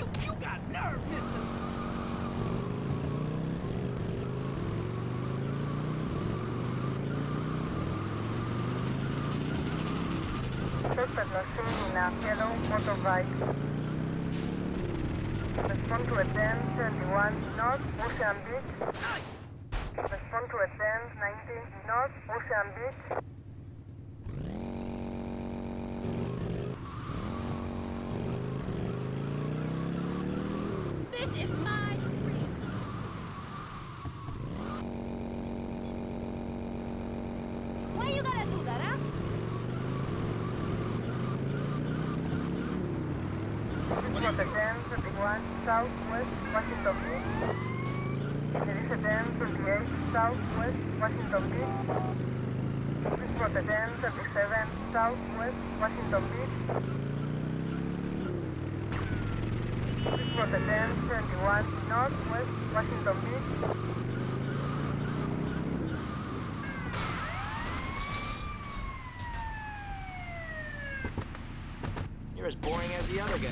You got nerve, mister. Yellow motorbike. Respond to attend 21 North Ocean Beach. Respond to attend 19 North Ocean Beach. Southwest Washington Beach. There is a 1038 Southwest Washington Beach. This was a 1037 Southwest Washington Beach. This was a 1071 Northwest Washington Beach. You're as boring as the other guy.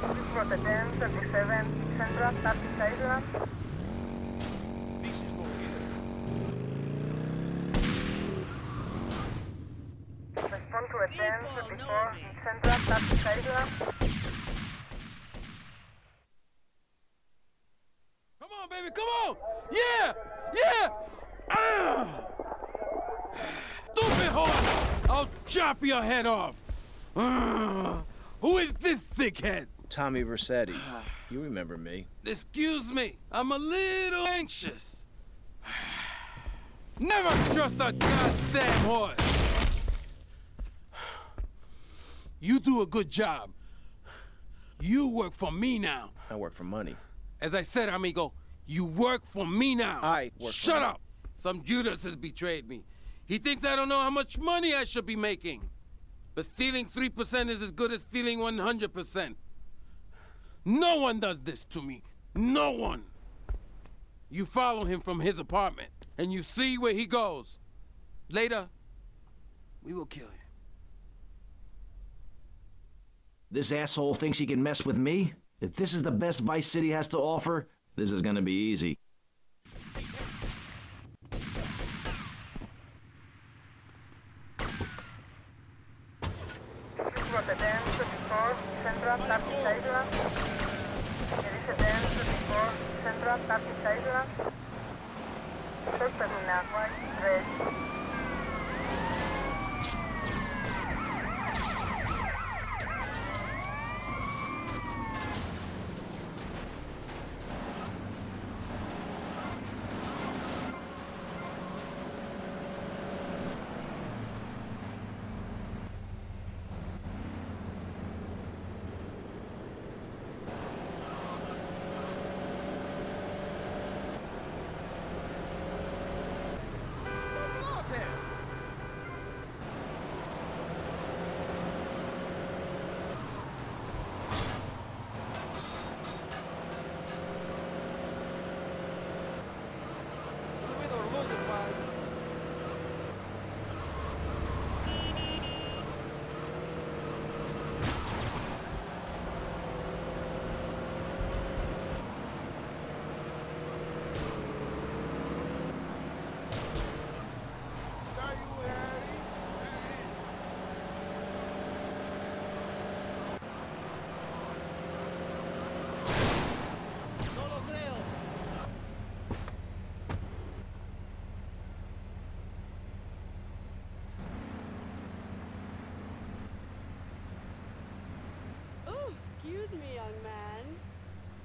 This was a 1037 Central Tapis Island. This is what we do. Respond to a 1034 Central Tapis Island. Come on, baby, come on! Yeah! Yeah! Ah! Stupid horse! I'll chop your head off! Ah! Who is this thickhead? Tommy Vercetti. You remember me. Excuse me, I'm a little anxious. Never trust a goddamn horse. You do a good job. You work for me now. I work for money. As I said, amigo, you work for me now. I work for Shut up! Some Judas has betrayed me. He thinks I don't know how much money I should be making. But stealing 3% is as good as stealing 100%. No one does this to me. No one. You follow him from his apartment, and you see where he goes. Later, we will kill him. This asshole thinks he can mess with me? If this is the best Vice City has to offer, this is gonna be easy.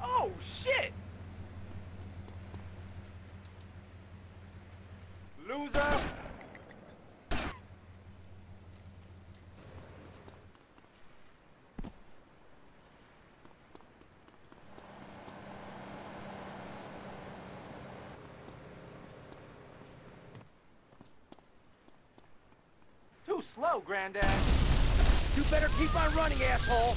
Oh, shit! Loser! Too slow, Granddad. You better keep on running, asshole!